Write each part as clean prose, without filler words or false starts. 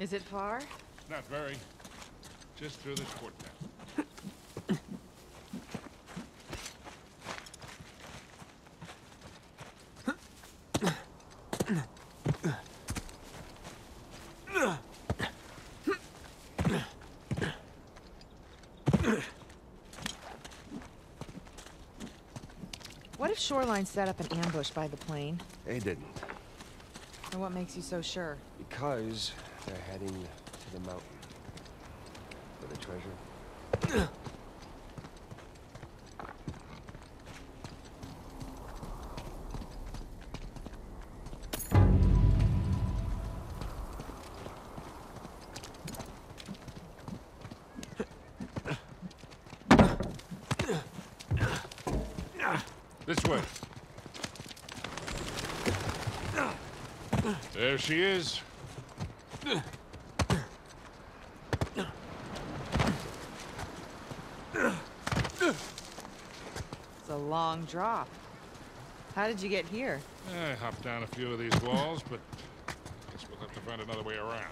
Is it far? Not very. Just through this port now. What if Shoreline set up an ambush by the plane? They didn't. And what makes you so sure? Because they're heading to the mountain for the treasure. This way. There she is. It's a long drop. How did you get here? I hopped down a few of these walls, but I guess we'll have to find another way around.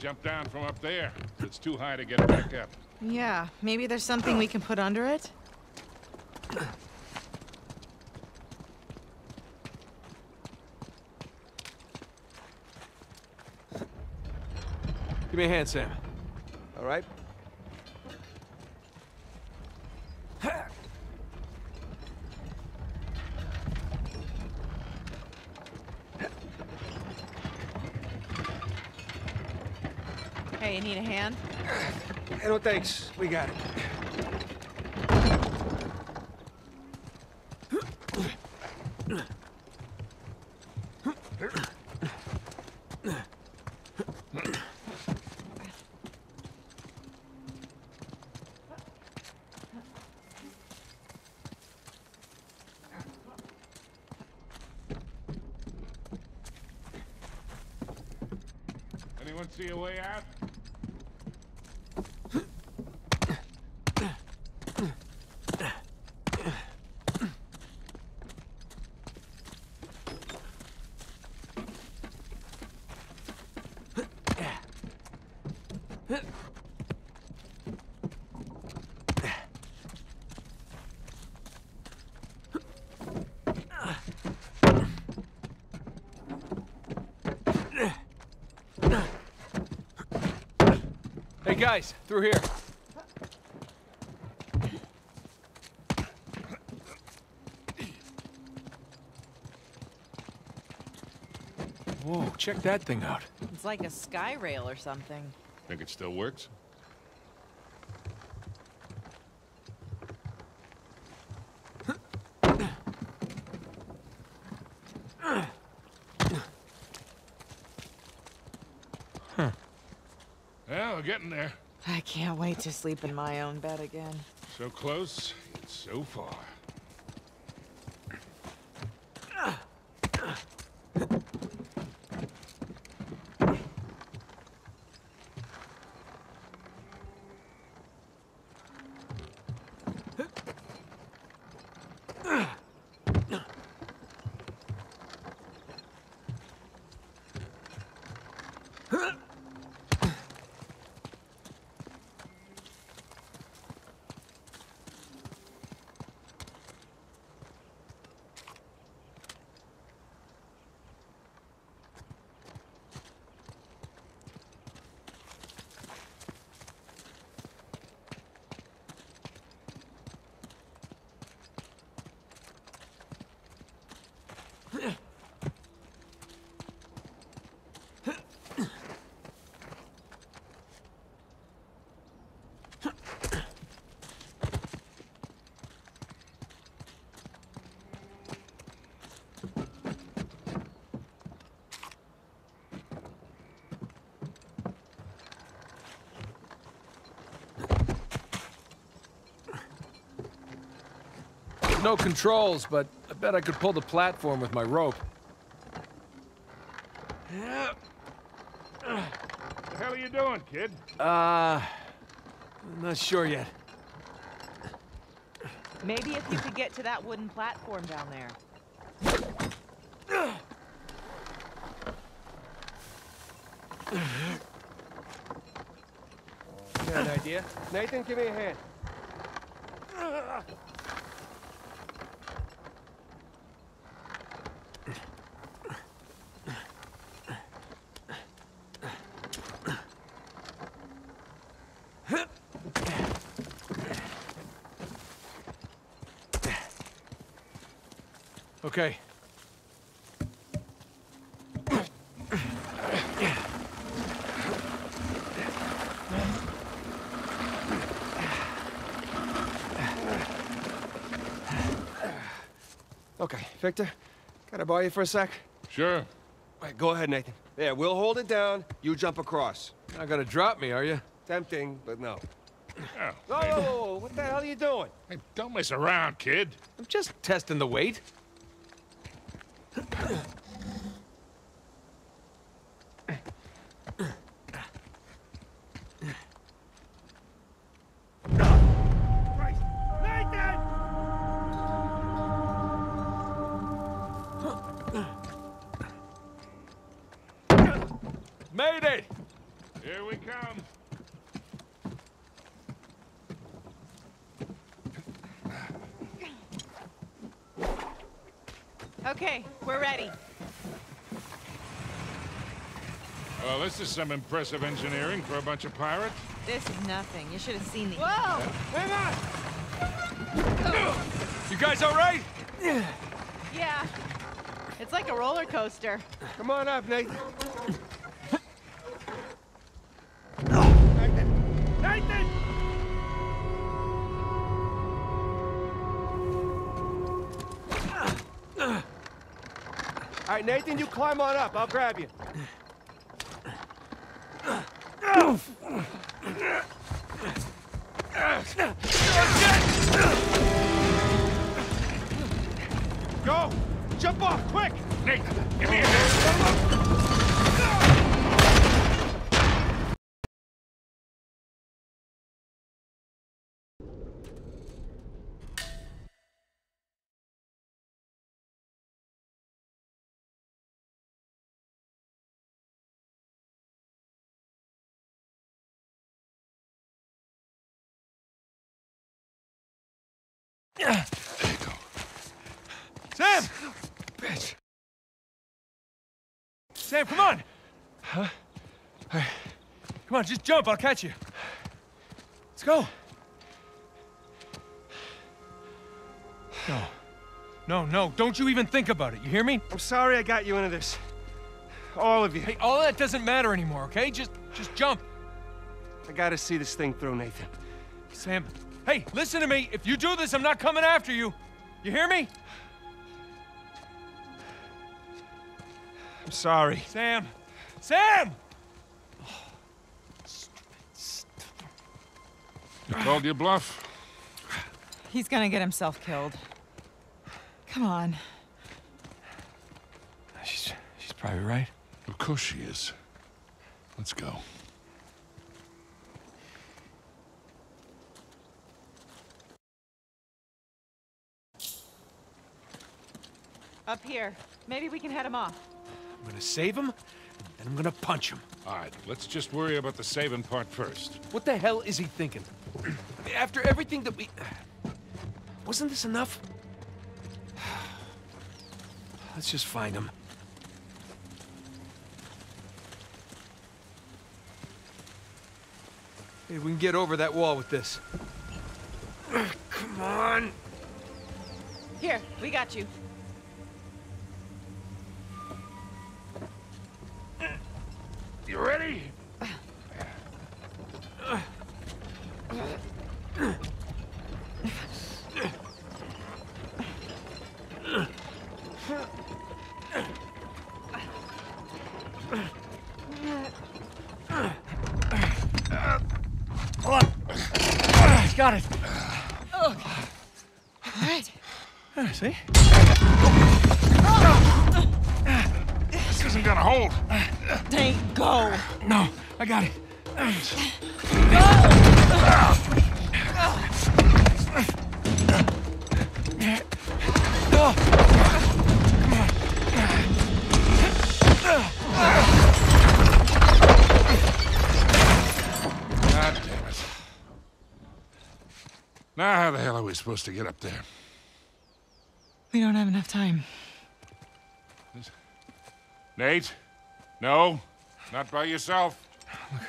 Jump down from up there. It's too high to get back up. Yeah, maybe there's something we can put under it. Give me a hand, Sam. All right. Hey, you need a hand? No thanks. We got it. Anyone see a way out? Hey guys, through here. Whoa, check that thing out. It's like a sky rail or something. Think it still works? Well, we're getting there. I can't wait to sleep in my own bed again. So close, and so far. No controls, but I bet I could pull the platform with my rope. What are you doing, kid? I'm not sure yet. Maybe if you could get to that wooden platform down there. Got an idea? Nathan, give me a hand. Okay. Okay, Victor, can I borrow you for a sec? Sure. All right, go ahead, Nathan. There, we'll hold it down. You jump across. You're not gonna drop me, are you? Tempting, but no. Oh, oh, what the hell are you doing? Hey, don't mess around, kid. I'm just testing the weight. Made it! Here we come. Okay, we're ready. Well, this is some impressive engineering for a bunch of pirates. This is nothing. You should have seen the... Whoa! Hang on! Oh. You guys all right? Yeah. It's like a roller coaster. Come on up, Nathan. Nathan! All right, Nathan, you climb on up. I'll grab you. Go! Jump off, quick! Nathan, give me a hand. There you go. Sam! Son of a bitch. Sam, come on! Huh? All right. Come on, just jump. I'll catch you. Let's go. No. No, no. Don't you even think about it. You hear me? I'm sorry I got you into this. All of you. Hey, all of that doesn't matter anymore, okay? Just jump. I gotta see this thing through, Nathan. Sam... Hey, listen to me. If you do this, I'm not coming after you. You hear me? I'm sorry. Sam! Sam! Oh, stupid. You called your bluff? He's gonna get himself killed. Come on. She's probably right. Of course she is. Let's go. Up here. Maybe we can head him off. I'm gonna save him, and then I'm gonna punch him. All right, let's just worry about the saving part first. What the hell is he thinking? After everything that we... Wasn't this enough? Let's just find him. Hey, we can get over that wall with this. Come on! Here, we got you. You ready? Got it. All right. See? This isn't gonna hold. Dang, go. No, I got it. Now, how the hell are we supposed to get up there? We don't have enough time. Nate? No? Not by yourself? Look,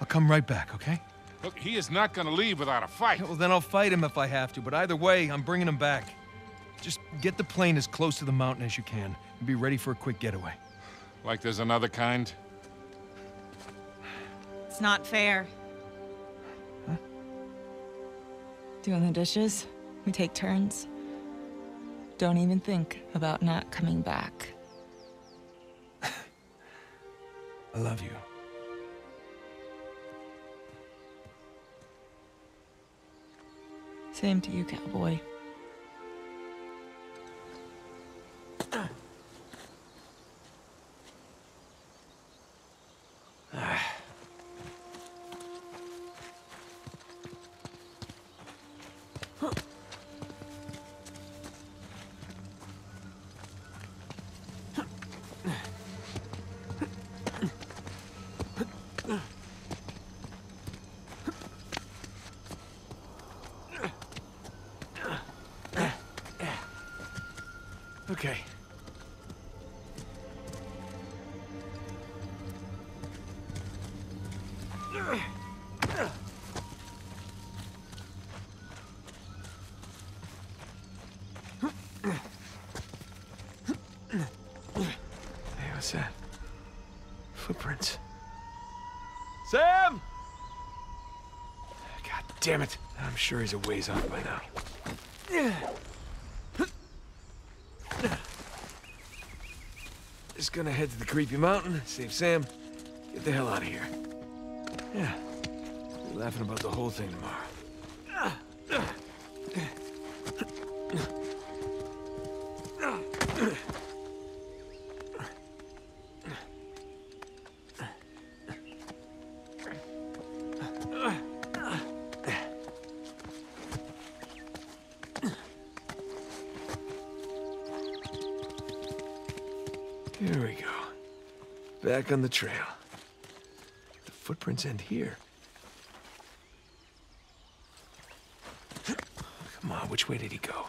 I'll come right back, okay? Look, he is not gonna leave without a fight. Yeah, well, then I'll fight him if I have to, but either way, I'm bringing him back. Just get the plane as close to the mountain as you can, and be ready for a quick getaway. Like there's another kind? It's not fair. Huh? Doing the dishes, we take turns. Don't even think about not coming back. I love you. Same to you, cowboy. Okay. Hey, what's that? Footprints. Sam! God damn it. I'm sure he's a ways off by now. Just gonna head to the creepy mountain, save Sam, get the hell out of here. Yeah, we're laughing about the whole thing tomorrow. Here we go. Back on the trail. The footprints end here. Come on, which way did he go?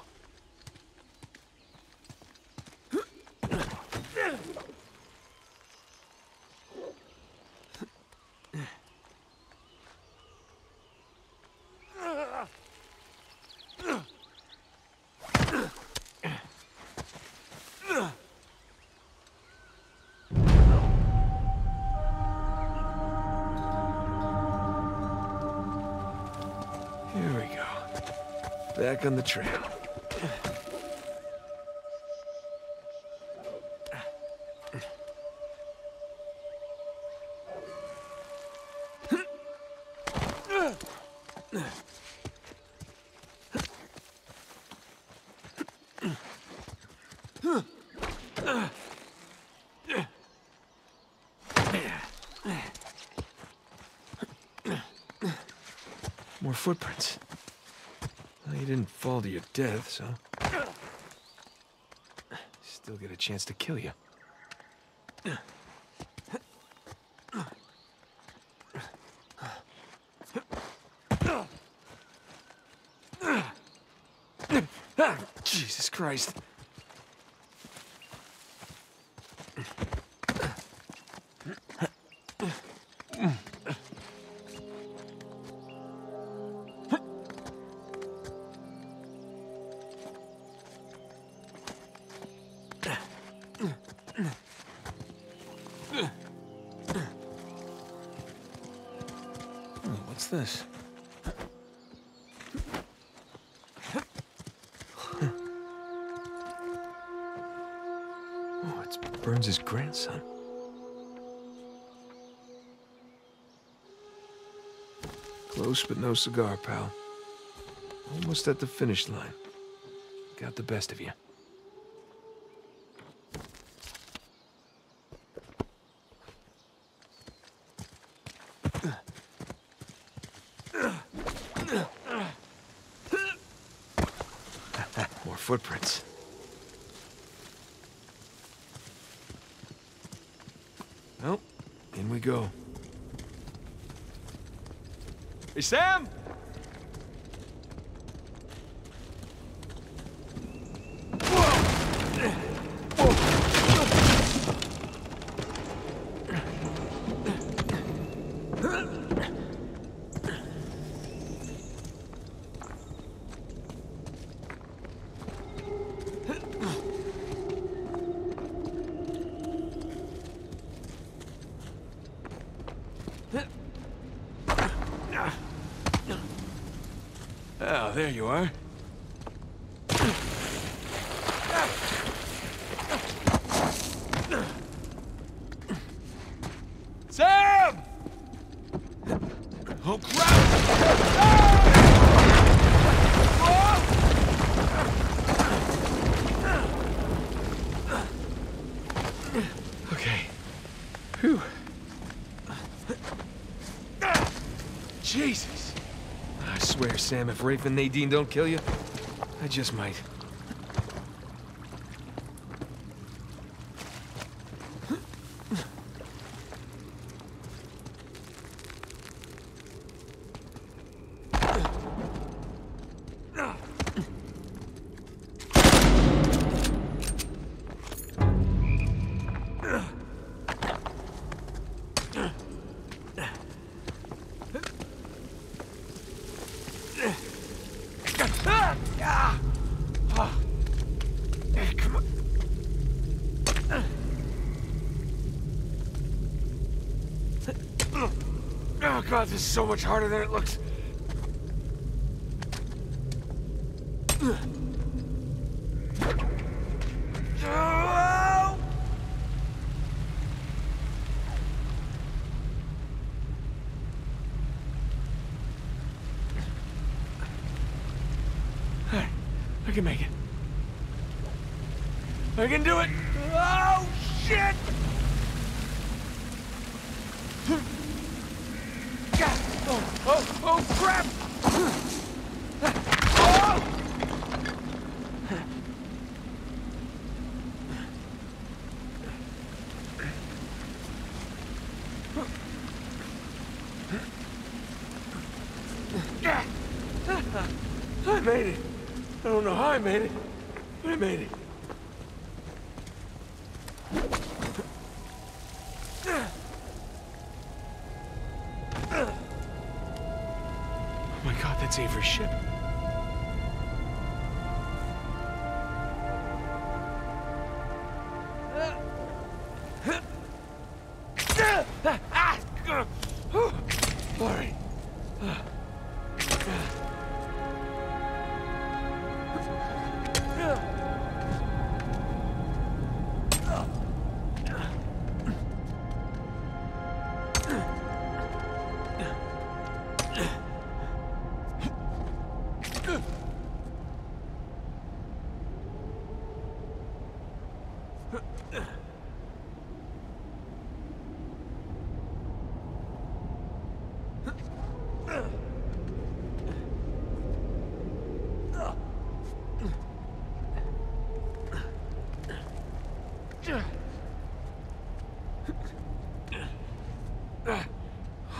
Back on the trail. More footprints. You didn't fall to your death, so... Still get a chance to kill you. Jesus Christ. What's this? Oh, it's Burns' grandson. Close but no cigar, pal. Almost at the finish line. Got the best of you. More footprints. Well, in we go. Hey, Sam! There you are. Sam! Oh, crap! Okay. Whew. Jesus. I swear, Sam, if Rafe and Nadine don't kill you, I just might. God, this is so much harder than it looks. Alright, I can make it. I can do it! Oh, shit! Oh, crap! Oh! I made it. I don't know how I made it, but I made it. Avery's ship. All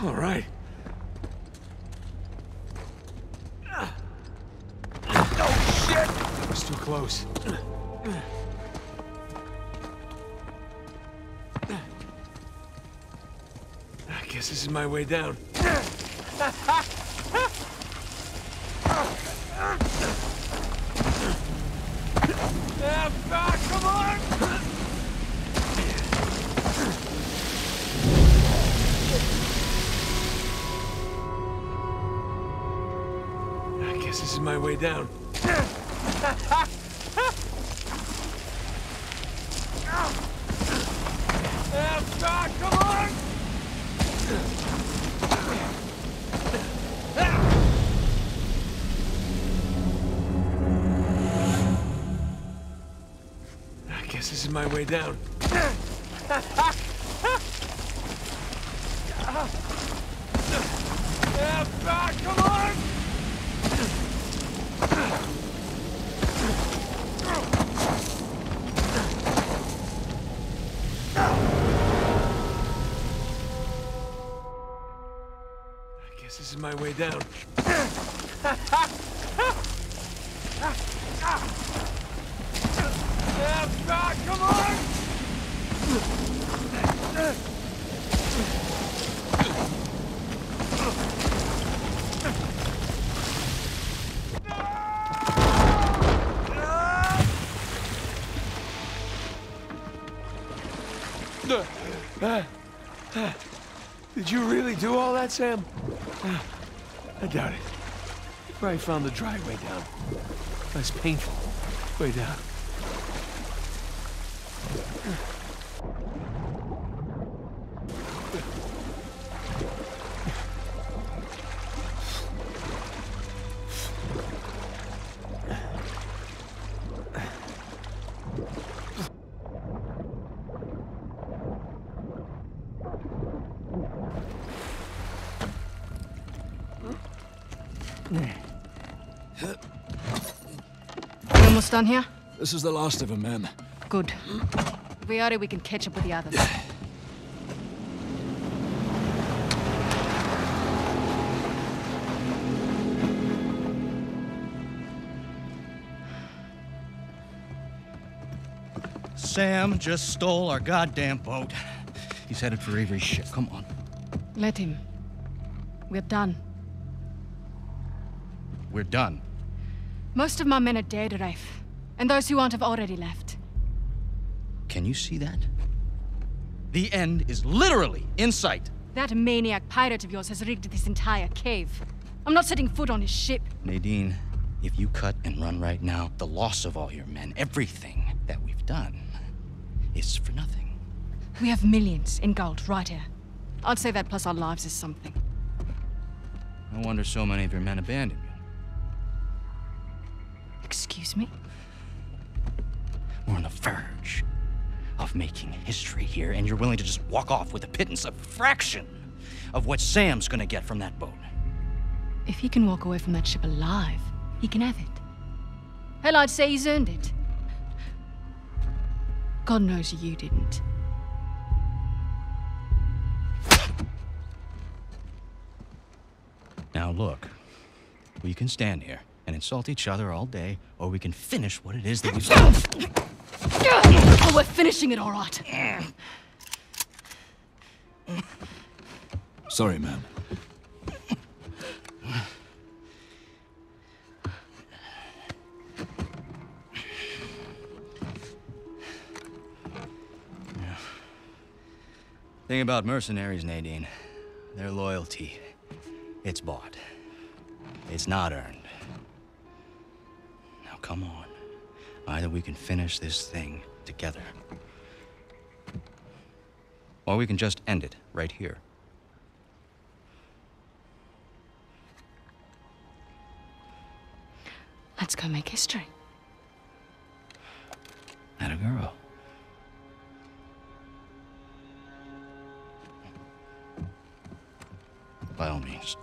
right. All right. Oh, shit! It was too close. I guess this is my way down. Come on! I guess this is my way down. Come on! This is my way down. Come on! Guess this is my way down. Come on! Did you really do all that, Sam? I doubt it. You probably found the dry way down. Less painful way down. Almost done here? This is the last of them, ma'am. Good. If we are it, we can catch up with the others. Sam just stole our goddamn boat. He's headed for Avery's ship. Come on. Let him. We're done. We're done. Most of my men are dead, Rafe. And those who aren't have already left. Can you see that? The end is literally in sight. That maniac pirate of yours has rigged this entire cave. I'm not setting foot on his ship. Nadine, if you cut and run right now, the loss of all your men, everything that we've done, is for nothing. We have millions in gold right here. I'd say that plus our lives is something. No wonder so many of your men abandoned you. Excuse me? We're on the verge of making history here, and you're willing to just walk off with a pittance, a fraction of what Sam's gonna get from that boat. If he can walk away from that ship alive, he can have it. Hell, I'd say he's earned it. God knows you didn't. Now look, we can stand here and insult each other all day, or we can finish what it is that we've... Oh, we're finishing it all right. Sorry, ma'am. Thing about mercenaries, Nadine, their loyalty, it's bought. It's not earned. Now, come on. Either we can finish this thing together, or we can just end it right here. Let's go make history. Atta girl. By all means.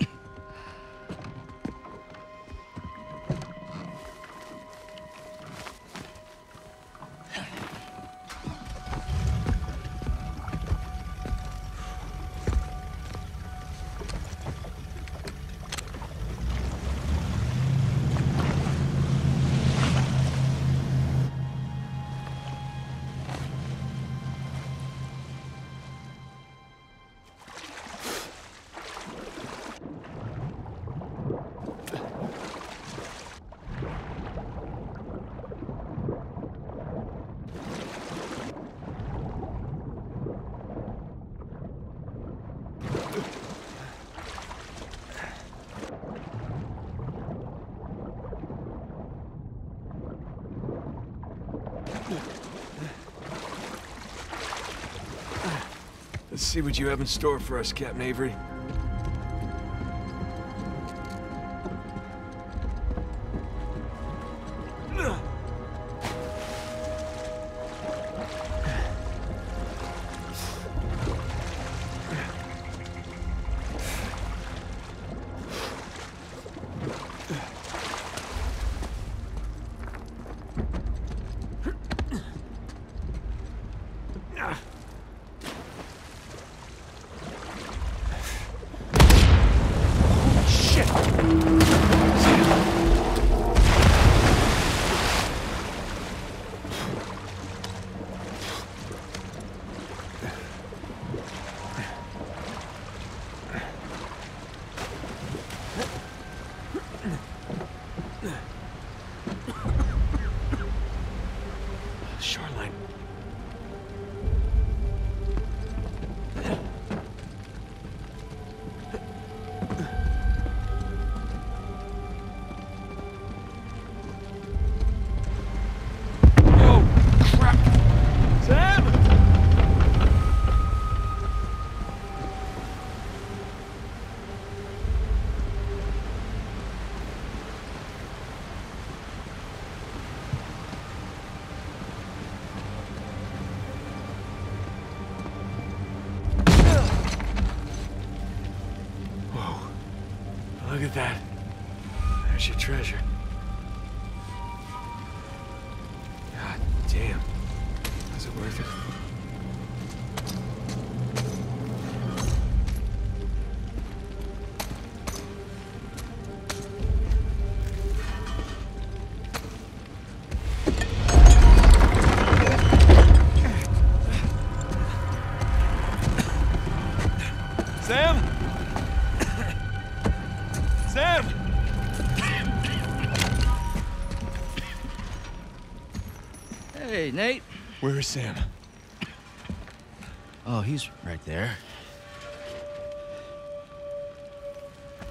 Let's see what you have in store for us, Captain Avery. Look at that. There's your treasure. God damn. Was it worth it? Nate? Where is Sam? Oh, he's right there.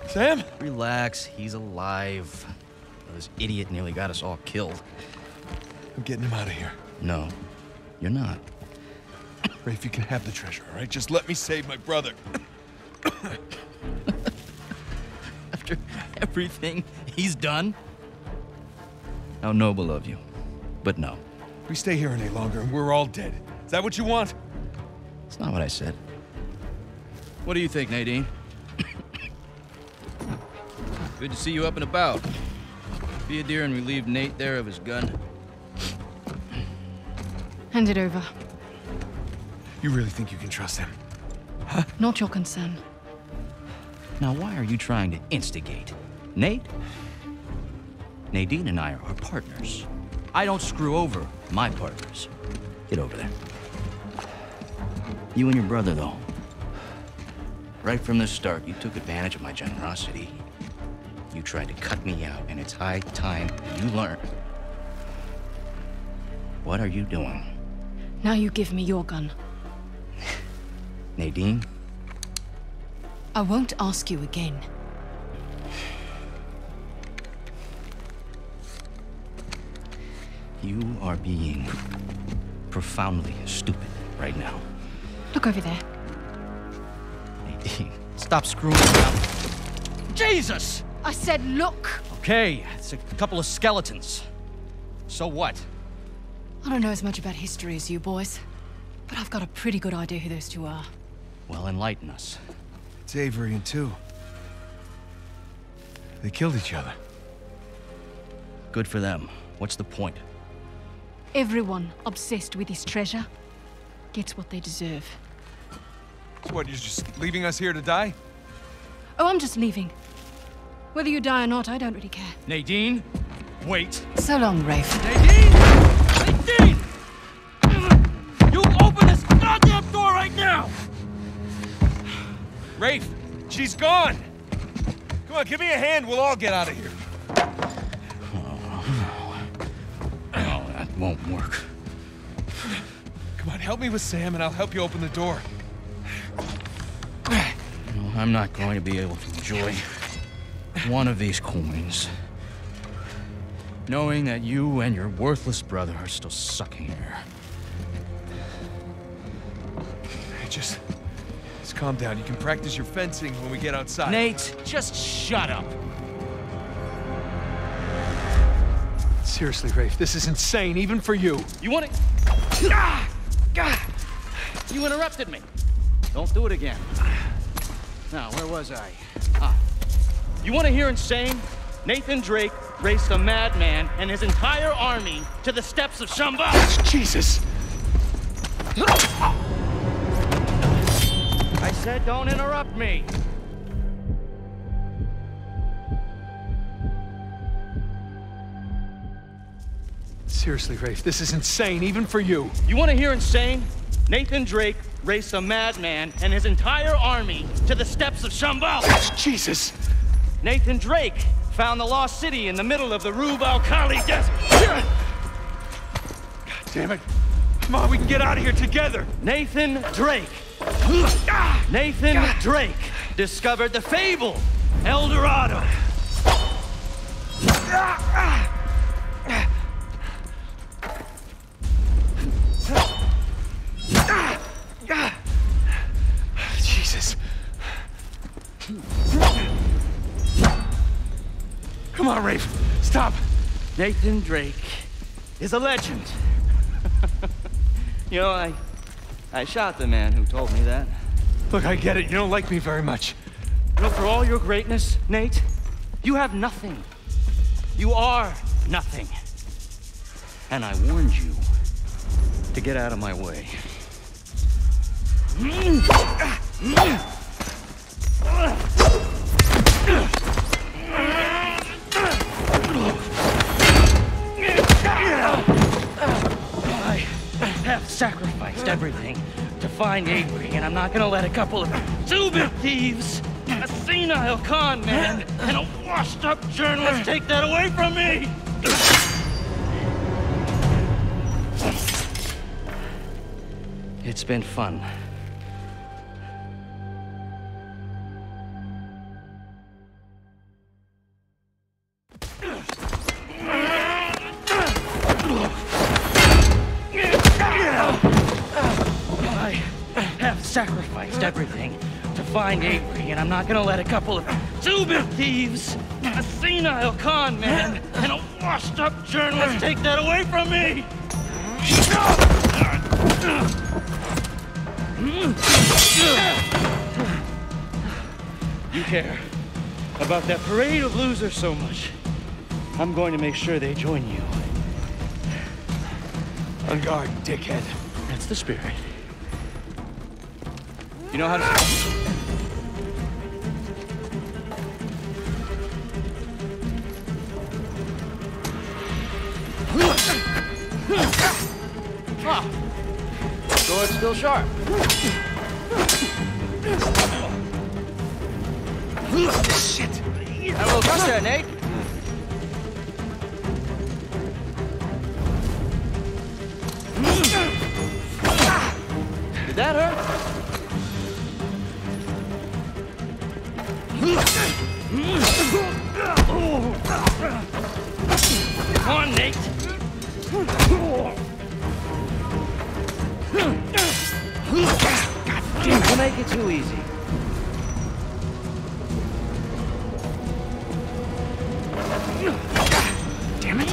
Sam? Relax, he's alive. This idiot nearly got us all killed. I'm getting him out of here. No, you're not. Rafe, you can have the treasure, all right? Just let me save my brother. After everything he's done? How noble of you, but no. We stay here any longer and we're all dead. Is that what you want? That's not what I said. What do you think, Nadine? Good to see you up and about. Be a dear and relieve Nate there of his gun. Hand it over. You really think you can trust him? Huh? Not your concern. Now, why are you trying to instigate? Nate? Nadine and I are partners. I don't screw over my partners. Get over there. You and your brother, though. Right from the start, you took advantage of my generosity. You tried to cut me out, and it's high time you learn. What are you doing? Now you give me your gun. Nadine? I won't ask you again. You are being profoundly stupid right now. Look over there. Nadine, stop screwing around. Jesus! I said look. Okay, it's a couple of skeletons. So what? I don't know as much about history as you boys, but I've got a pretty good idea who those two are. Well, enlighten us. It's Avery and two. They killed each other. Good for them. What's the point? Everyone obsessed with his treasure gets what they deserve. So what, you're just leaving us here to die? Oh, I'm just leaving. Whether you die or not, I don't really care. Nadine, wait. So long, Rafe. Nadine! Nadine! You open this goddamn door right now! Rafe, she's gone! Come on, give me a hand, we'll all get out of here. Won't work. Come on, help me with Sam, and I'll help you open the door. No, I'm not going to be able to enjoy one of these coins, knowing that you and your worthless brother are still sucking air. Hey, just calm down. You can practice your fencing when we get outside. Nate, just shut up. Seriously, Rafe, this is insane, even for you. You want to... Ah! God! You interrupted me. Don't do it again. Now, where was I? Ah. You want to hear insane? Nathan Drake raced a madman and his entire army to the steps of Shamba. Jesus! I said don't interrupt me. Seriously, Rafe, this is insane, even for you. You want to hear insane? Nathan Drake raced a madman and his entire army to the steps of Shambhala. Jesus! Nathan Drake found the lost city in the middle of the Rub Al-Khali desert. God damn it. Come on, we can get out of here together. Nathan Drake. Nathan Drake discovered the fable Eldorado. Jesus. Come on, Rafe. Stop. Nathan Drake is a legend. You know, I shot the man who told me that. Look, I get it. You don't like me very much. But for all your greatness, Nate, you have nothing. You are nothing. And I warned you to get out of my way. I have sacrificed everything to find Avery, and I'm not gonna let a couple of stupid thieves, a senile con man, and a washed-up journalist take that away from me! It's been fun. I have sacrificed everything to find Avery, and I'm not gonna let a couple of stupid thieves, a senile con man, and a washed-up journalist take that away from me! You care about that parade of losers so much. I'm going to make sure they join you. On guard, dickhead. That's the spirit. You know how to... Still sharp. Shit. I will trust that, Nate. Did that hurt? Come on, Nate. Don't make it too easy. Damn it.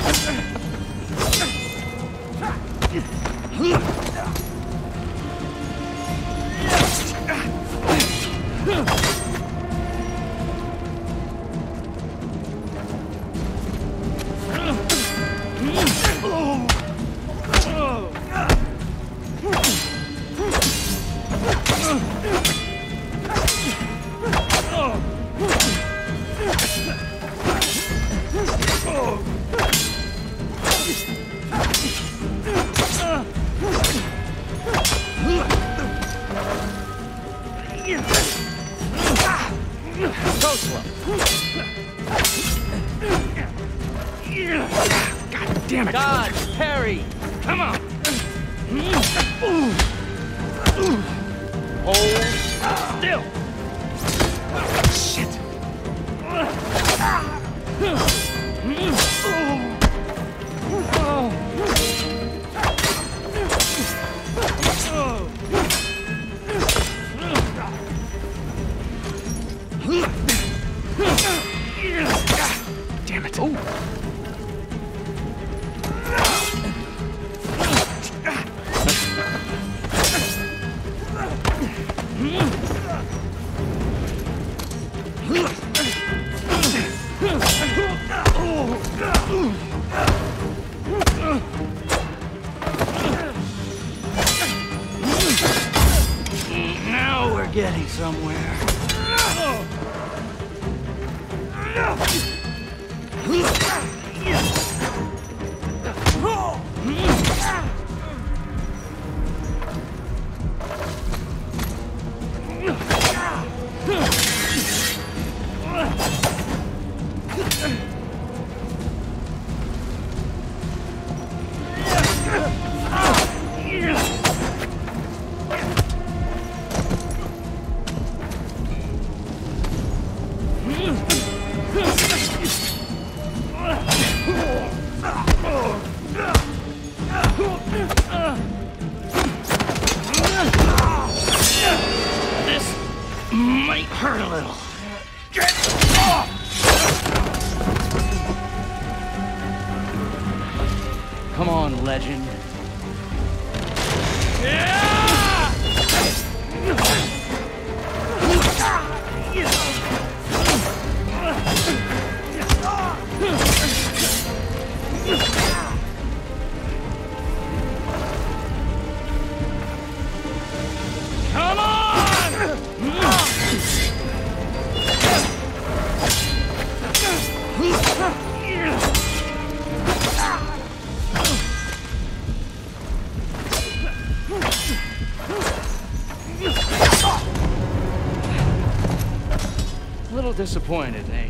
Somewhere. This might hurt a little. Get off! Come on, legend. Disappointed, eh?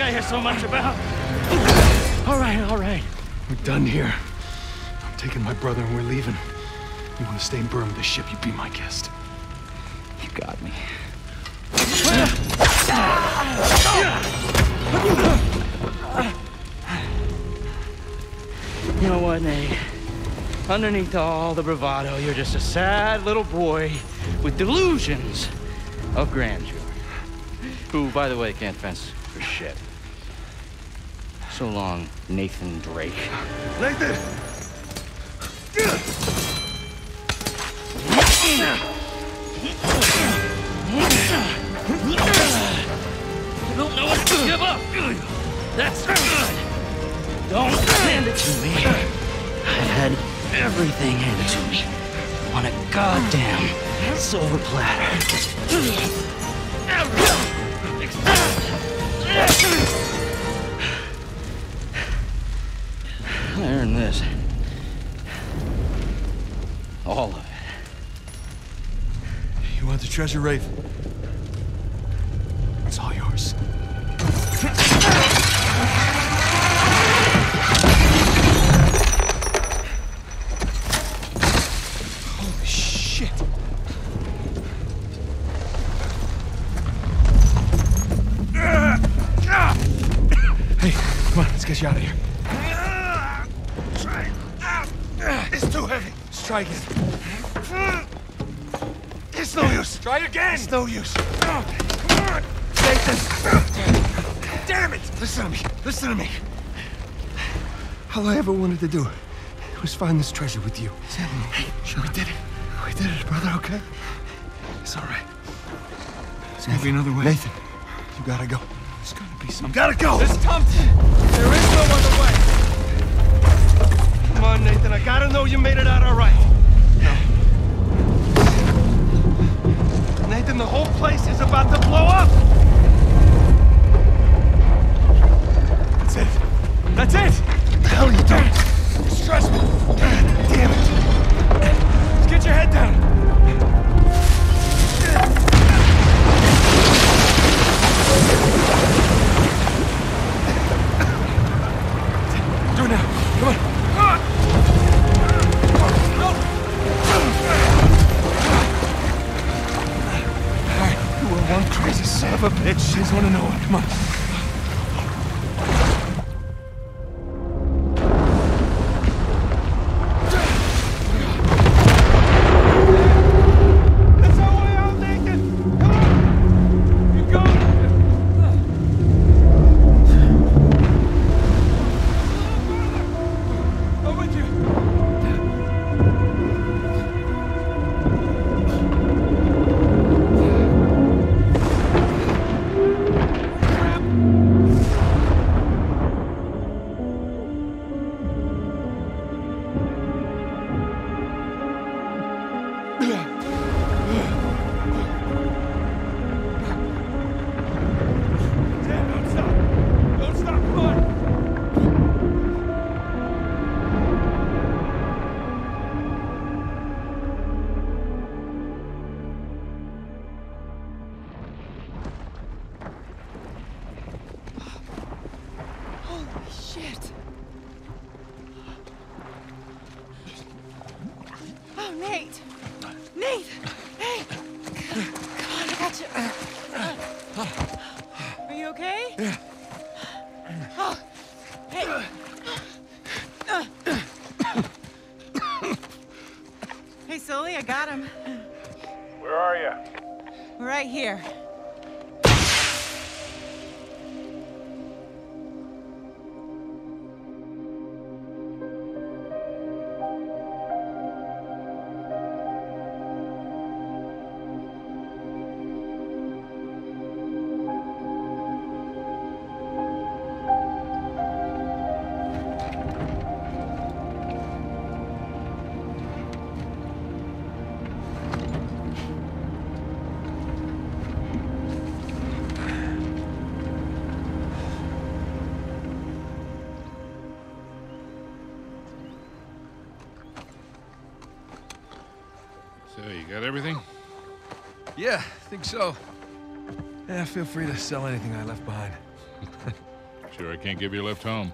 I hear so much about. All right. We're done here. I'm taking my brother and we're leaving. You want to stay and burn with the ship, you be my guest. You got me. You know what, Nate? Underneath all the bravado, you're just a sad little boy with delusions of grandeur. Who, by the way, can't fence. Shit. So long, Nathan Drake. Nathan! You don't know what to give up. That's good. Don't hand it to me. I've had everything handed to me on a goddamn silver platter. I earned this. All of it. You want the treasure, Rafe? It's all yours. Holy shit. Come on, let's get you out of here. It's too heavy. Let's try again. It's no use. Try again. It's no use. Come on. Take this. Damn it. Listen to me. All I ever wanted to do was find this treasure with you. Sam, sure. We did it, brother, okay? It's all right. There's got to be another way. Nathan, you gotta go. There's gotta be something. You gotta go. There's something. There is no other way. Come on, Nathan, I gotta know you made it out all right. No. Nathan. Captain, the whole place is about to blow up! That's it. That's it! What the hell are you doing? You're stressful. God damn it. Just get your head down. Son of a bitch, she doesn't want to know it. Come on. Got everything? Yeah, I think so. Yeah, feel free to sell anything I left behind. Sure, I can't give you a lift home.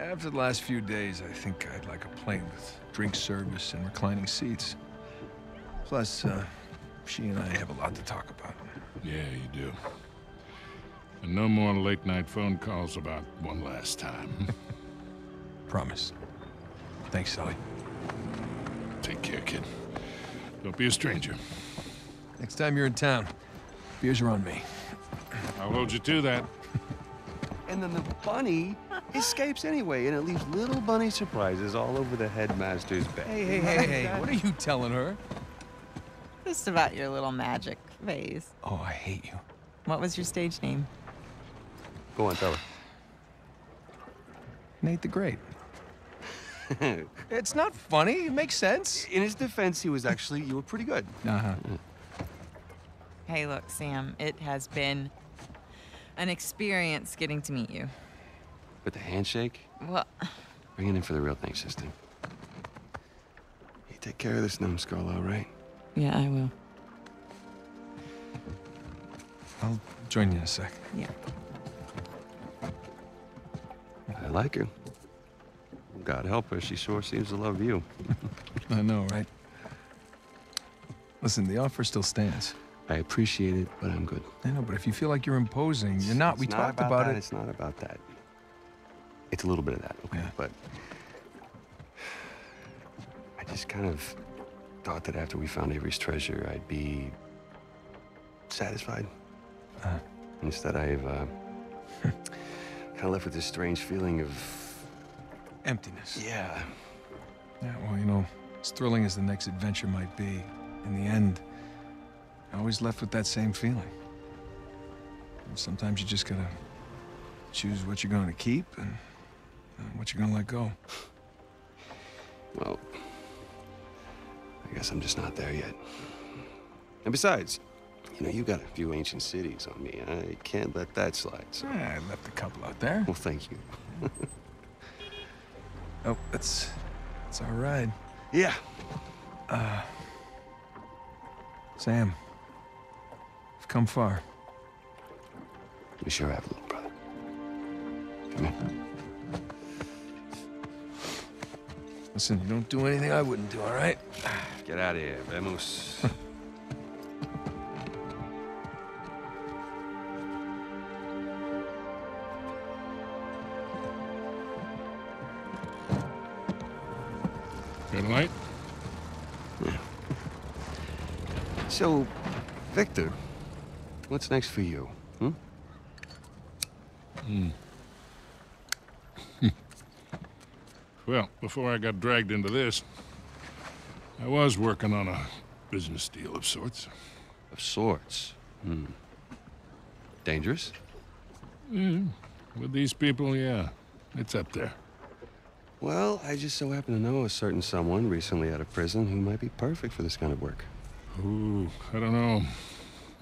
After the last few days, I think I'd like a plane with drink service and reclining seats. Plus, she and I have a lot to talk about. Yeah, you do. And no more late-night phone calls about one last time. Promise. Thanks, Sully. Take care, kid. Don't be a stranger. Next time you're in town, beers are on me. I'll hold you to that. And then the bunny escapes anyway, and it leaves little bunny surprises all over the headmaster's bed. Hey, what are you telling her? Just about your little magic phase. Oh, I hate you. What was your stage name? Go on, tell her. Nate the Great. It's not funny. It makes sense. In his defense, he was actually, you were pretty good. Uh-huh. Hey, look, Sam, it has been an experience getting to meet you. But the handshake? Well... Bring it in for the real thing, sister. You take care of this numbskull, all right? Yeah, I will. I'll join you in a sec. Yeah. I like her. God help her, she sure seems to love you. I know, right? Listen, the offer still stands. I appreciate it, but I'm good. I know, but if you feel like you're imposing, you're not. We talked about it. It's not about that. It's a little bit of that, okay? Yeah. But I just kind of thought that after we found Avery's treasure, I'd be satisfied. Instead, I've kind of left with this strange feeling of emptiness. Yeah. Yeah, well, you know, as thrilling as the next adventure might be, in the end, I always left with that same feeling. And sometimes you just gotta choose what you're gonna keep and what you're gonna let go. Well, I guess I'm just not there yet. And besides, You know, you got a few ancient cities on me. I can't let that slide. So. I left a couple out there. Well, thank you. Oh, that's our ride. Yeah. Sam, we've come far. We sure have, little brother. Come here. Listen, you don't do anything I wouldn't do, all right? Get out of here, vamos. Good light. Yeah. So, Victor, what's next for you? Hmm? Well, before I got dragged into this, I was working on a business deal of sorts. Of sorts? Hmm. Dangerous? Yeah, with these people, yeah. It's up there. Well, I just so happen to know a certain someone recently out of prison who might be perfect for this kind of work. Ooh, I don't know.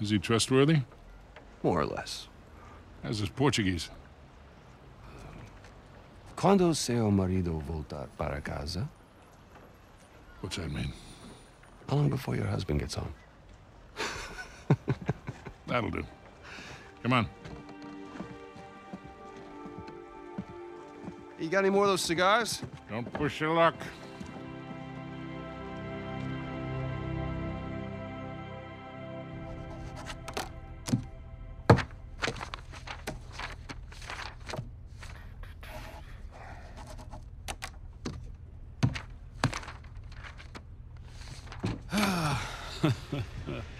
Is he trustworthy? More or less. How's his Portuguese? Quando seu marido voltar para casa? What's that mean? How long before your husband gets home? That'll do. Come on. You got any more of those cigars? Don't push your luck.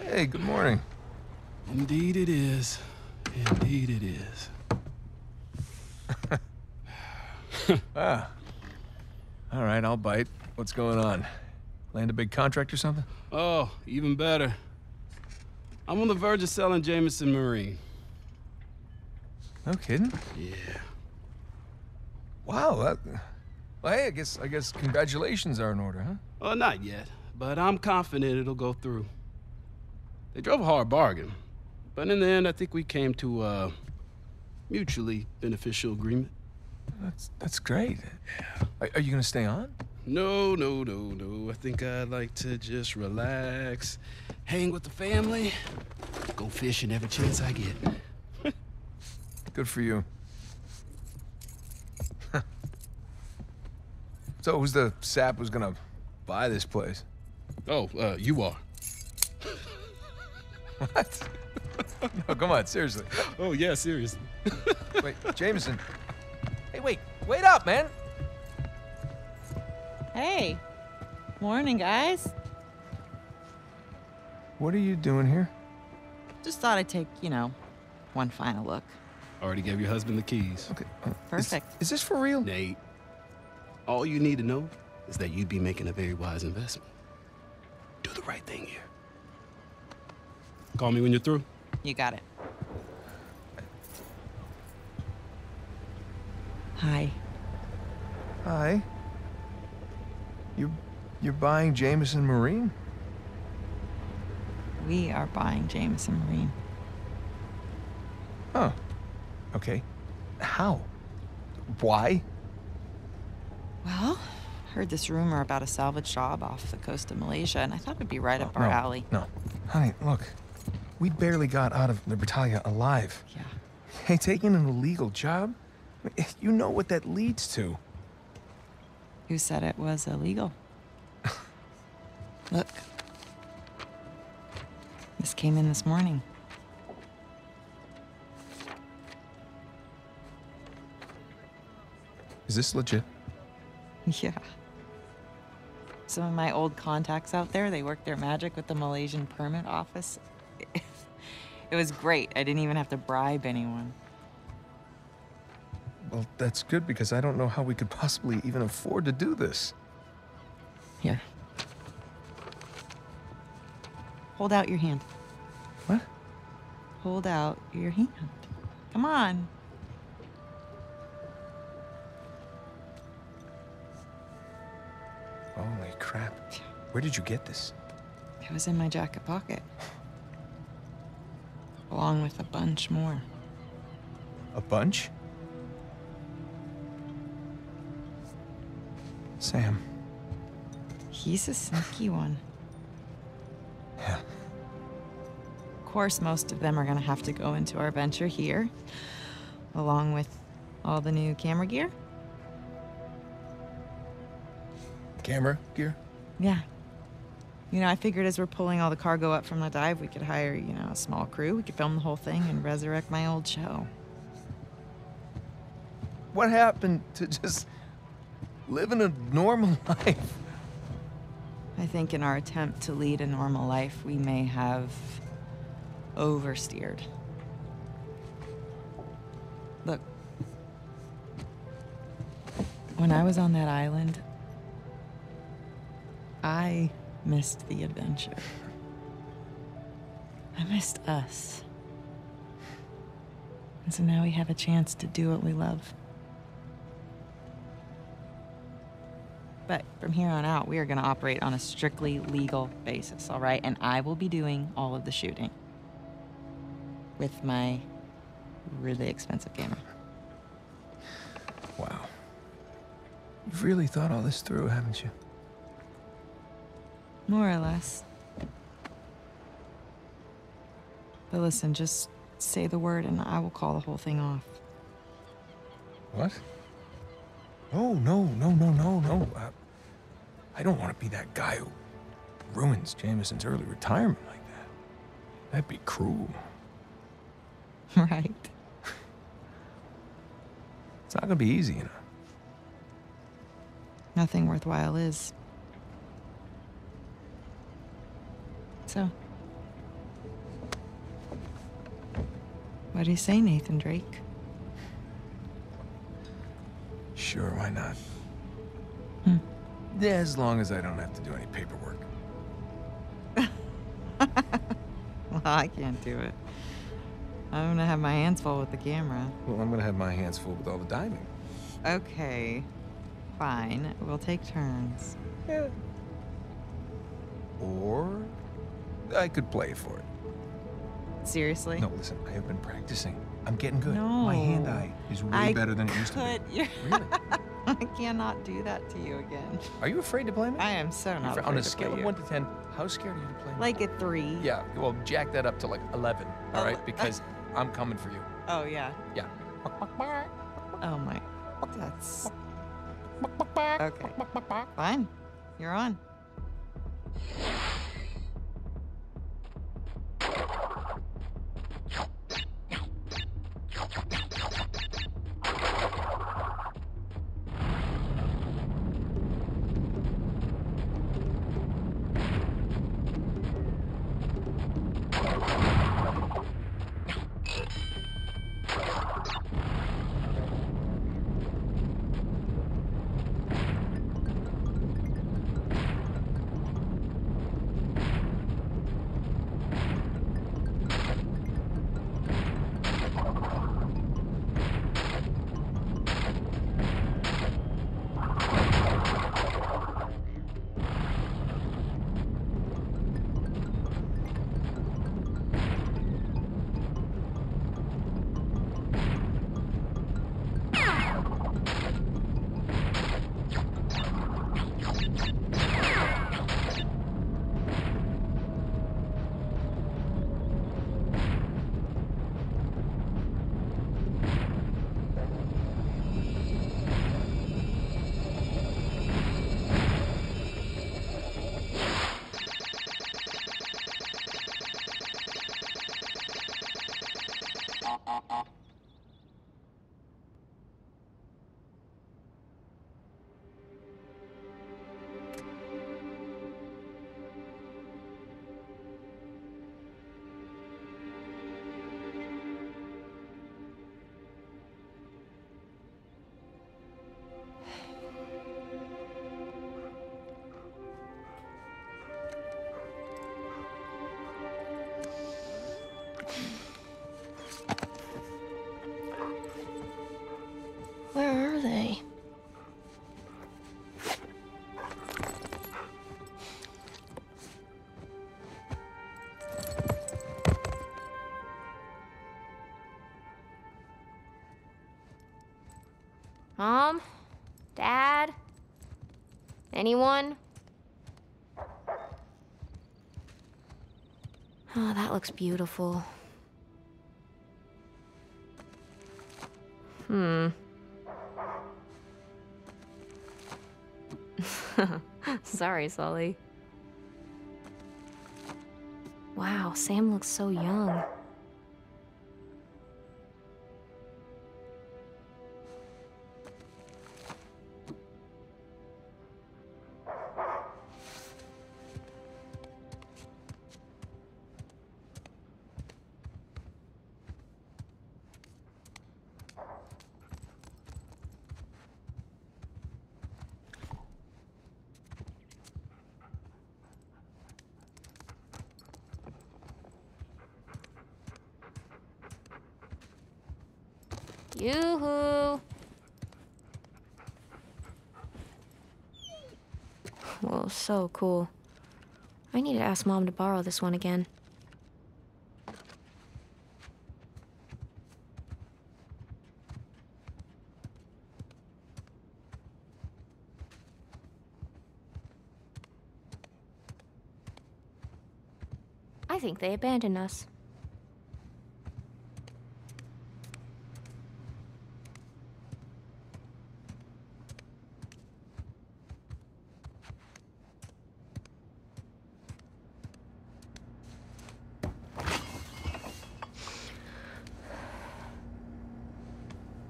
Hey, good morning. Indeed it is. Indeed it is. All right, I'll bite. What's going on? Land a big contract or something? Oh, even better. I'm on the verge of selling Jameson Marine. No kidding? Yeah. Wow, well, hey, I guess congratulations are in order, huh? Well, not yet, but I'm confident it'll go through. They drove a hard bargain, but in the end, I think we came to a mutually beneficial agreement. That's great. Yeah. Are you gonna stay on? No. I think I'd like to just relax, hang with the family, go fishing every chance I get. Good for you. So who's the sap who's gonna buy this place? Oh, you are. What? No, come on, seriously. Oh, yeah, seriously. Wait, Jameson. Hey, wait up, man. Hey. Morning, guys. What are you doing here? Just thought I'd take, you know, one final look. Already gave your husband the keys. Okay. Perfect. Is this for real? Nate, all you need to know is that you'd be making a very wise investment. Do the right thing here. Call me when you're through. You got it. Hi. Hi. You're buying Jameson Marine? We are buying Jameson Marine. Huh. Okay. How? Why? Well, heard this rumor about a salvage job off the coast of Malaysia, and I thought it'd be right up our alley. No, honey, look. We barely got out of the Britannia alive. Yeah. Hey, taking an illegal job? I mean, you know what that leads to. Who said it was illegal? Look. This came in this morning. Is this legit? Yeah. Some of my old contacts out there, they worked their magic with the Malaysian permit office. It was great. I didn't even have to bribe anyone. Well, that's good, because I don't know how we could possibly even afford to do this. Here. Hold out your hand. What? Hold out your hand. Come on. Holy crap. Where did you get this? It was in my jacket pocket. along with a bunch more. A bunch? Sam. He's a sneaky one. Yeah. Of course, most of them are gonna have to go into our venture here, along with all the new camera gear. Camera gear? Yeah. You know, I figured as we're pulling all the cargo up from the dive, we could hire, you know, a small crew. We could film the whole thing and resurrect my old show. What happened to just living a normal life? I think in our attempt to lead a normal life, we may have oversteered. Look, when I was on that island, I missed the adventure. I missed us. And so now we have a chance to do what we love. But from here on out, we are going to operate on a strictly legal basis, all right? And I will be doing all of the shooting with my really expensive camera. Wow. You've really thought all this through, haven't you? More or less. But listen, just say the word and I will call the whole thing off. What? No. I don't want to be that guy who ruins Jameson's early retirement like that. That'd be cruel. Right. It's not going to be easy, you know. Nothing worthwhile is. So, what do you say, Nathan Drake? Sure, why not? Hmm. Yeah, as long as I don't have to do any paperwork. Well, I can't do it. I'm gonna have my hands full with the camera. Well, I'm gonna have my hands full with all the diving. Okay, fine. We'll take turns. Yeah. Or I could play for it. Seriously? No, listen, I have been practicing. I'm getting good. No. My hand-eye is way better than it used to be. Really? I cannot do that to you again. Are you afraid to play me? I am so not afraid to play you. On a scale of 1 to 10, how scared are you to play me? Like a 3. Yeah, well, jack that up to like 11, all right? Because I'm coming for you. Oh, yeah. Yeah. Oh, my. That's... Okay. Fine. You're on. Mom? Dad? Anyone? Oh, that looks beautiful. Sorry, Sully. Wow, Sam looks so young. Yoo-hoo! Whoa, so cool. I need to ask Mom to borrow this one again. I think they abandoned us.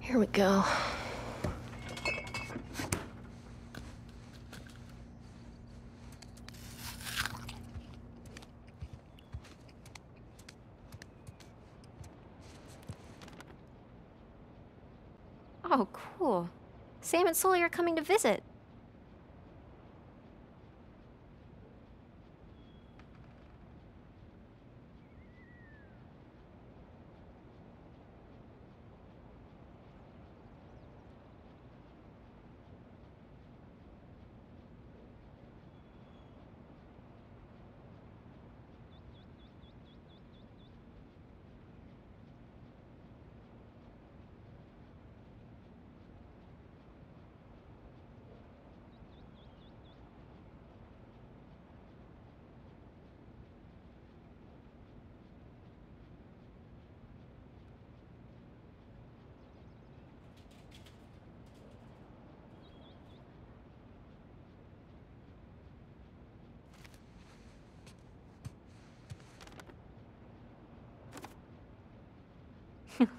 Here we go. Oh, cool. Sam and Sully are coming to visit.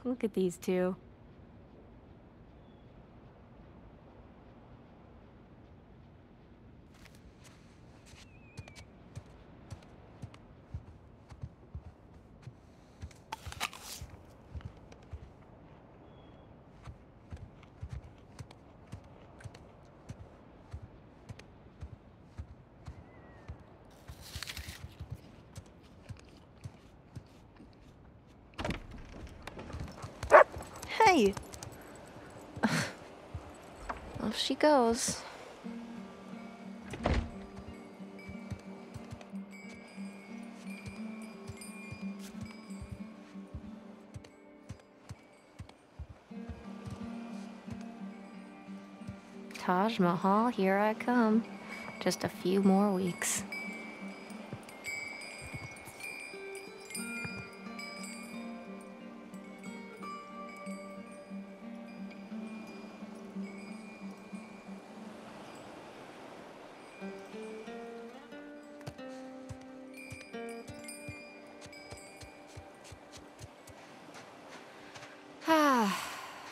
Look at these two. Off she goes. Taj Mahal, here I come. Just a few more weeks.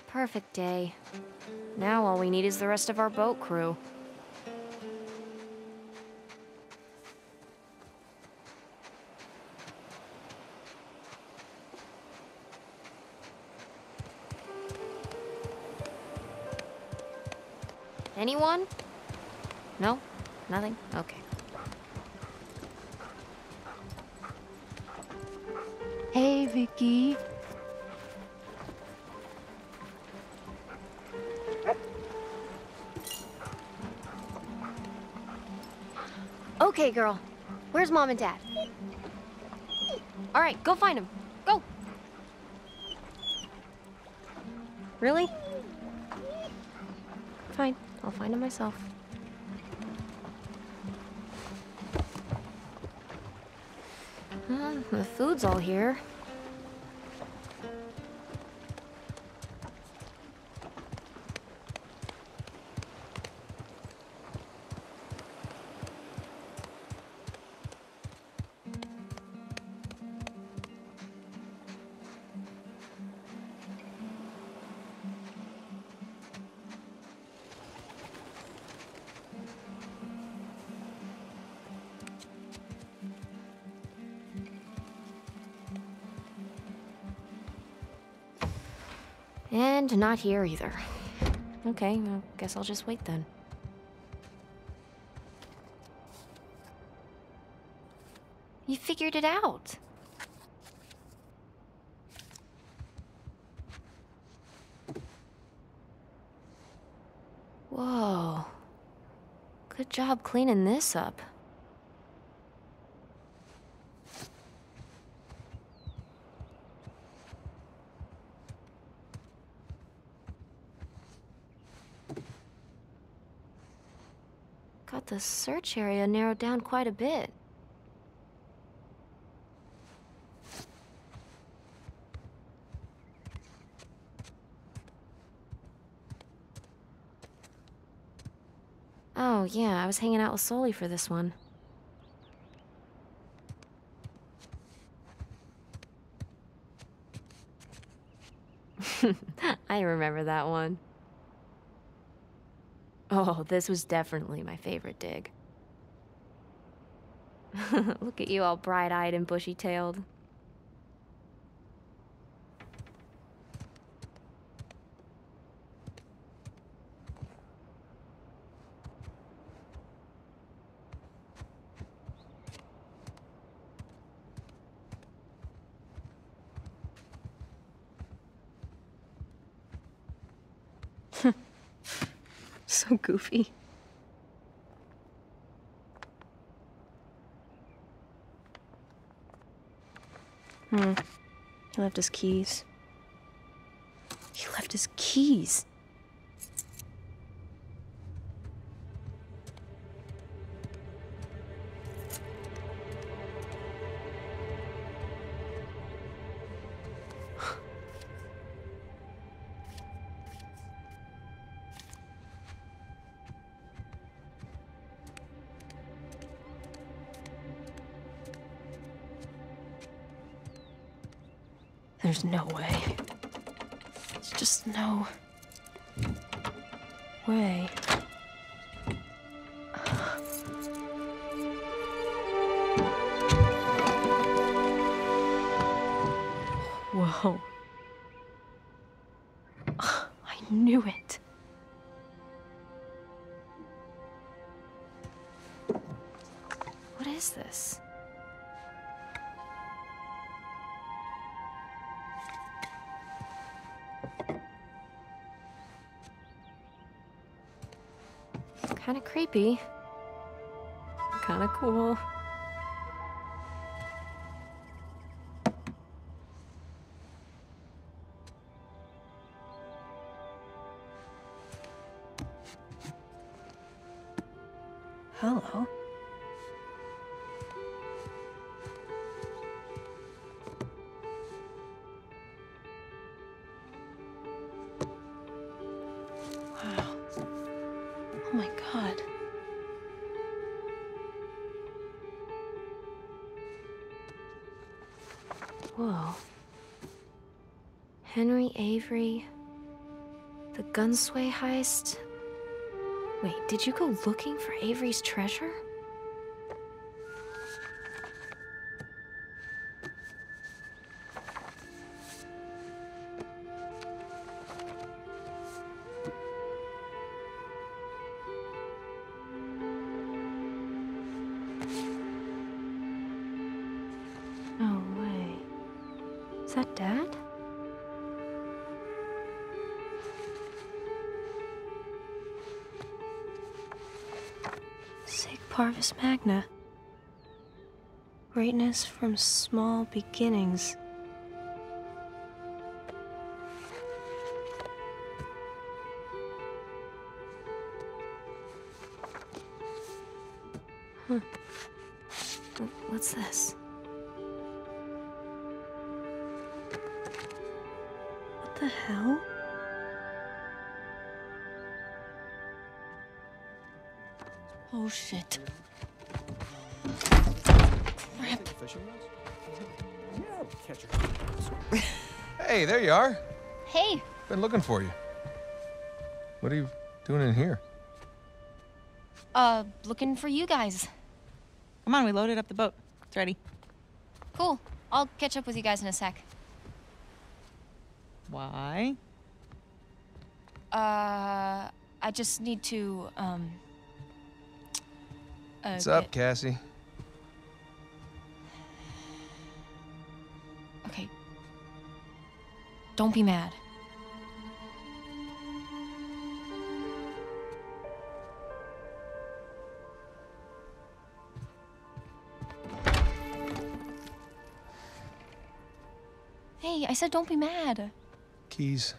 Perfect day. Now all we need is the rest of our boat crew. Anyone? No? Nothing? Okay. Hey, Vicky. Okay, girl. Where's Mom and Dad? All right, go find him. Go! Really? Fine, I'll find him myself. The food's all here. And not here either. Okay, I guess I'll just wait then. You figured it out. Whoa. Good job cleaning this up. The search area narrowed down quite a bit. Oh, yeah, I was hanging out with Sully for this one. I remember that one. Oh, this was definitely my favorite dig. Look at you all bright-eyed and bushy-tailed. So goofy. He left his keys. He left his keys! There's no way. There's just no way. Whoa. I knew it. What is this? Kinda creepy. Kinda cool. Hello. Whoa. Henry Avery, the Gunsway heist. Wait, did you go looking for Avery's treasure? Is that Dad? Sig Parvis Magna. Greatness from small beginnings. Huh. What's this? What the hell? Oh shit. Crap. Hey, there you are. Hey. Been looking for you. What are you doing in here? Looking for you guys. Come on, we loaded up the boat. It's ready. Cool. I'll catch up with you guys in a sec. Why? I just need to, What's up, Cassie? Okay. Don't be mad. Hey, I said don't be mad. Keys.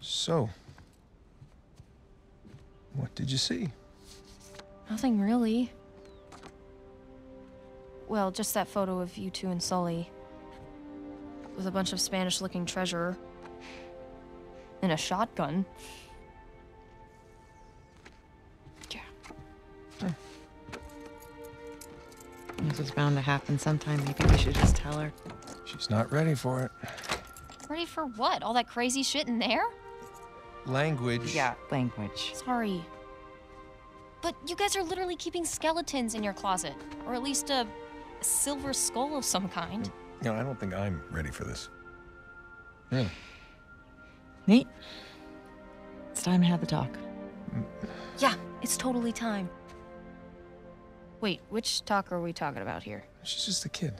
So, what did you see? Nothing really. Well, just that photo of you two and Sully. With a bunch of Spanish-looking treasure. And a shotgun. Yeah. Huh. This is bound to happen sometime. Maybe we should just tell her. She's not ready for it. Ready for what? All that crazy shit in there? Language. Yeah, language. Sorry. But you guys are literally keeping skeletons in your closet. Or at least a silver skull of some kind. No, I don't think I'm ready for this. Really? Nate, it's time to have the talk. Yeah, it's totally time. Wait, which talk are we talking about here? She's just a kid.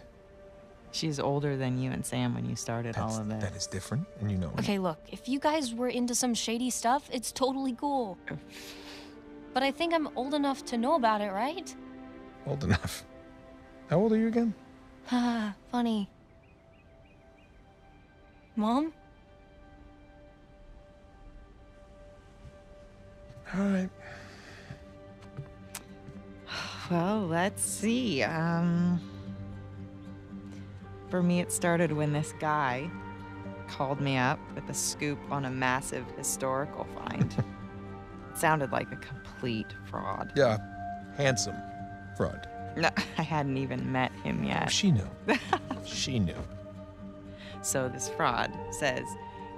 She's older than you and Sam when you started all of that. That is different, and you know it. Okay, look, if you guys were into some shady stuff, it's totally cool. But I think I'm old enough to know about it, right? Old enough? How old are you again? Ah, funny. Mom? All right. Well, let's see. For me, it started when this guy called me up with a scoop on a massive historical find. It sounded like a complete fraud. Yeah, handsome fraud. No, I hadn't even met him yet. Oh, she knew. She knew. So this fraud says,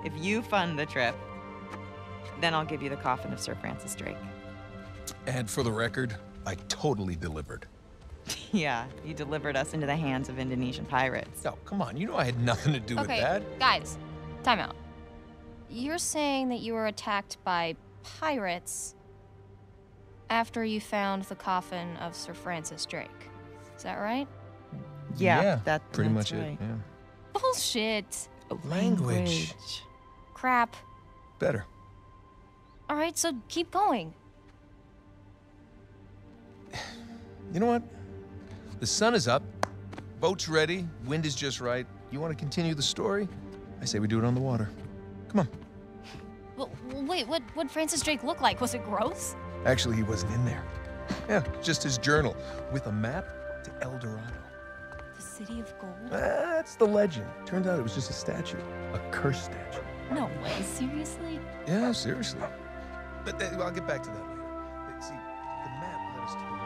if you fund the trip, then I'll give you the coffin of Sir Francis Drake. And for the record, I totally delivered. Yeah, you delivered us into the hands of Indonesian pirates. Oh, come on. You know I had nothing to do with that. Okay, guys, time out. You're saying that you were attacked by pirates after you found the coffin of Sir Francis Drake. Is that right? Yeah, that's pretty much it. Yeah. Bullshit. Language. Crap. Better. All right, so keep going. You know what? The sun is up, boat's ready, wind is just right. You want to continue the story? I say we do it on the water. Come on. Well, wait, what'd Francis Drake look like? Was it gross? Actually, he wasn't in there. Yeah, just his journal with a map to Eldorado. The city of gold? That's the legend. Turns out it was just a statue, a cursed statue. No way, seriously? Yeah, seriously. But I'll get back to that later. See, the map led us to the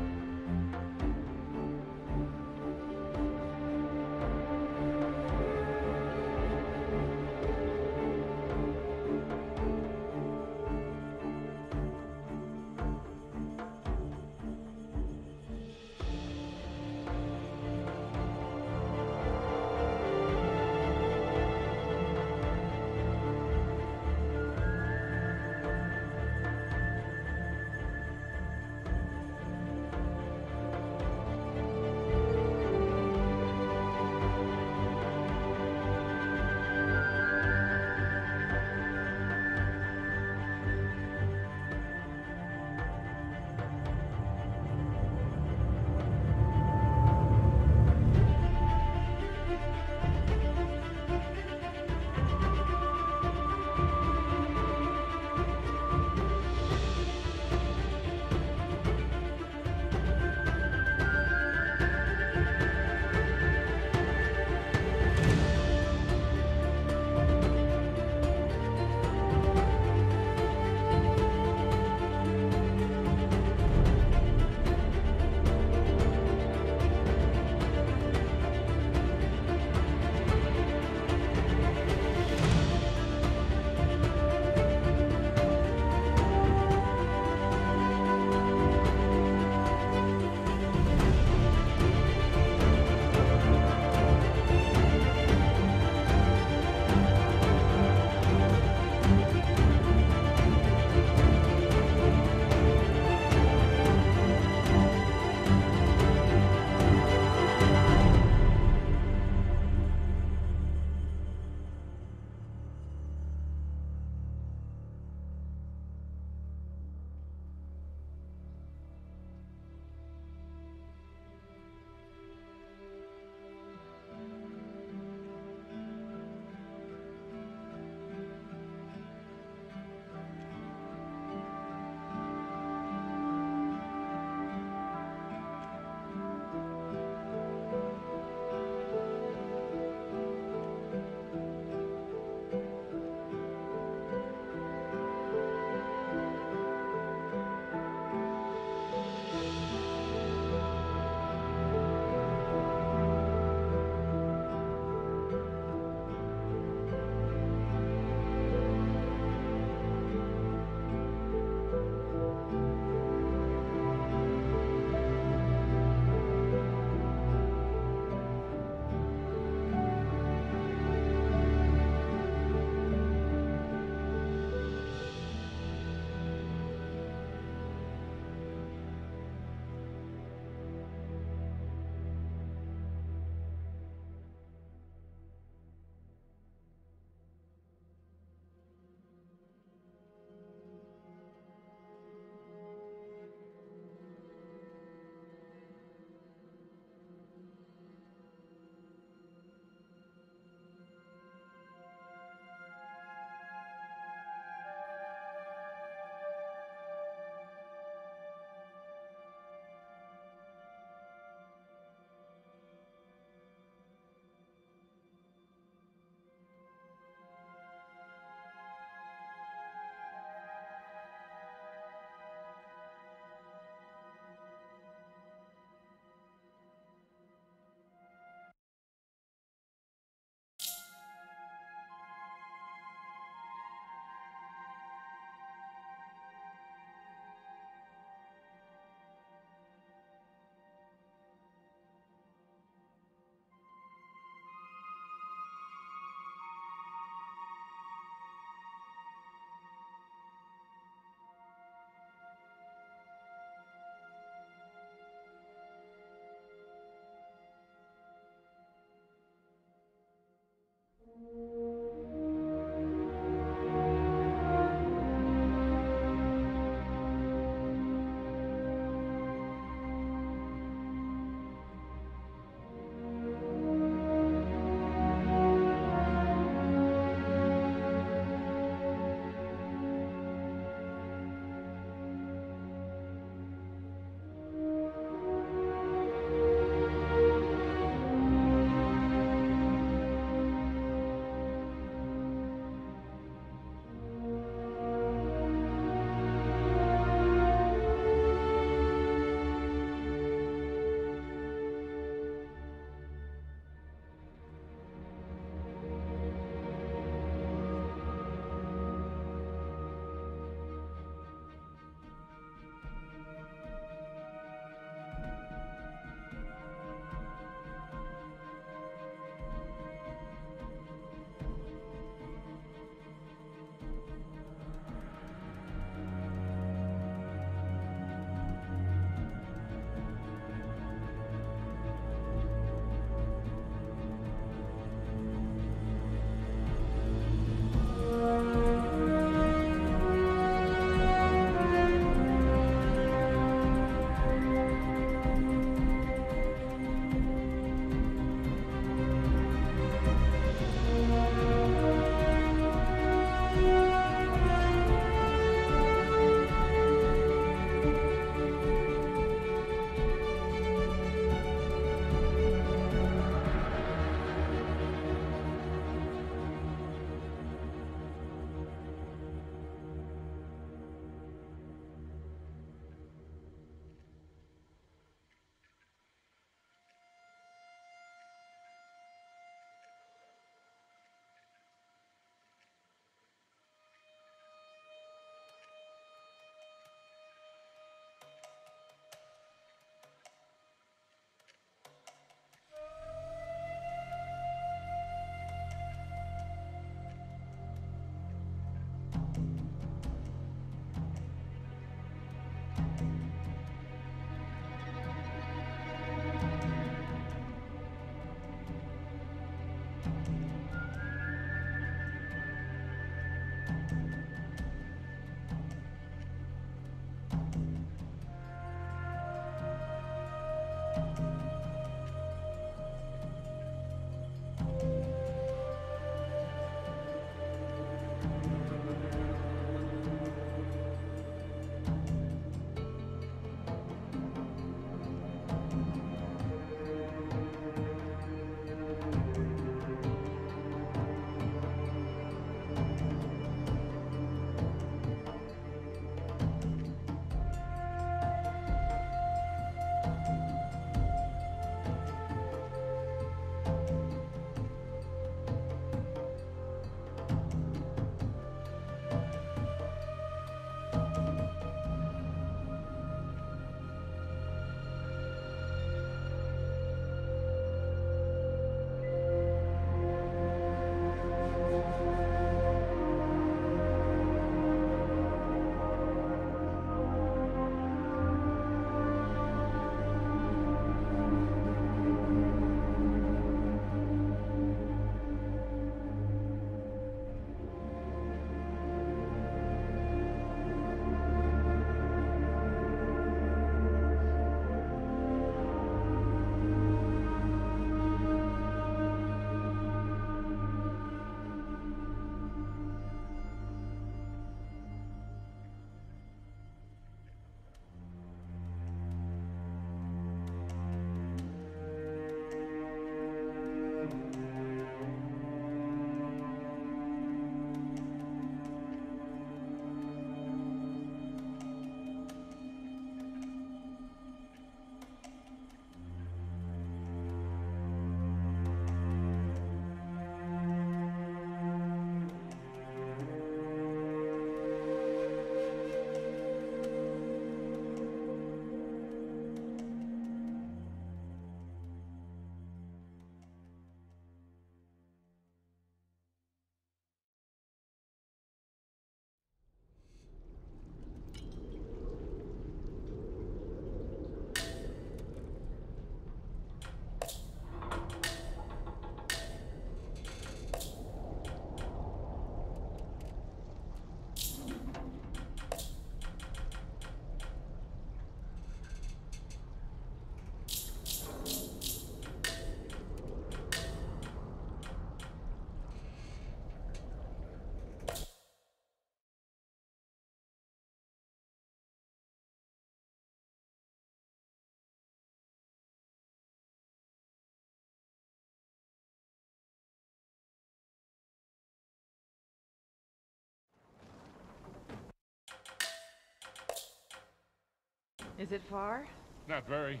Is it far? Not very.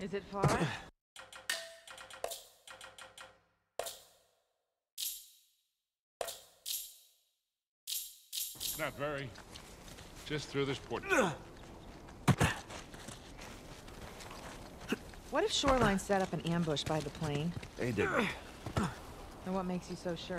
Is it far? Not very. Just through this port. What if Shoreline set up an ambush by the plane? They did. And what makes you so sure?